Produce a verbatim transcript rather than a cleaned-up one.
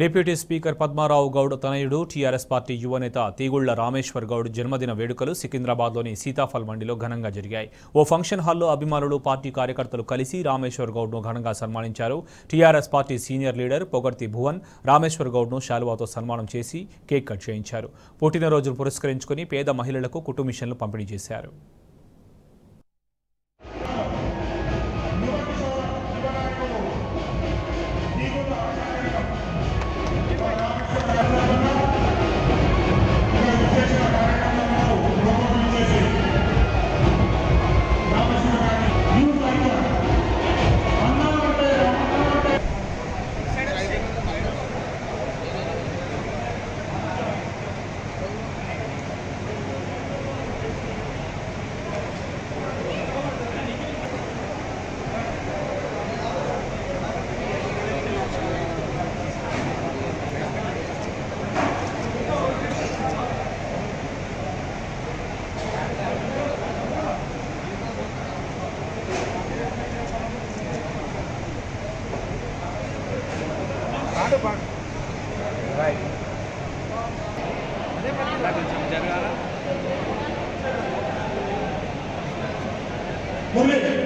Deputy speaker Padmarao Goud తనయుడు TRS party యువనేత తీగుళ్ల రామేశ్వర్ గౌడ్ జన్మదిన వేడుకలు సికింద్రాబాద్లోని సీతాఫల్ మండిలో ఘనంగా జరిగాయి. ఓ ఫంక్షన్ హాల్లో అభిమానులు పార్టీ కార్యకర్తలు కలిసి రామేశ్వర్ గౌడ్ను ఘనంగా సన్మానించారు. TRS party senior leader Pogarthi Bhuvan Rameshwar గౌడ్ను శాలువాతో సన్మానం చేసి కేక్ కట్ చేయించారు. పుట్టినరోజును పురస్కరించుకుని పేద మహిళలకు కుటుంబిషన్లు పంపిణీ చేశారు. Right.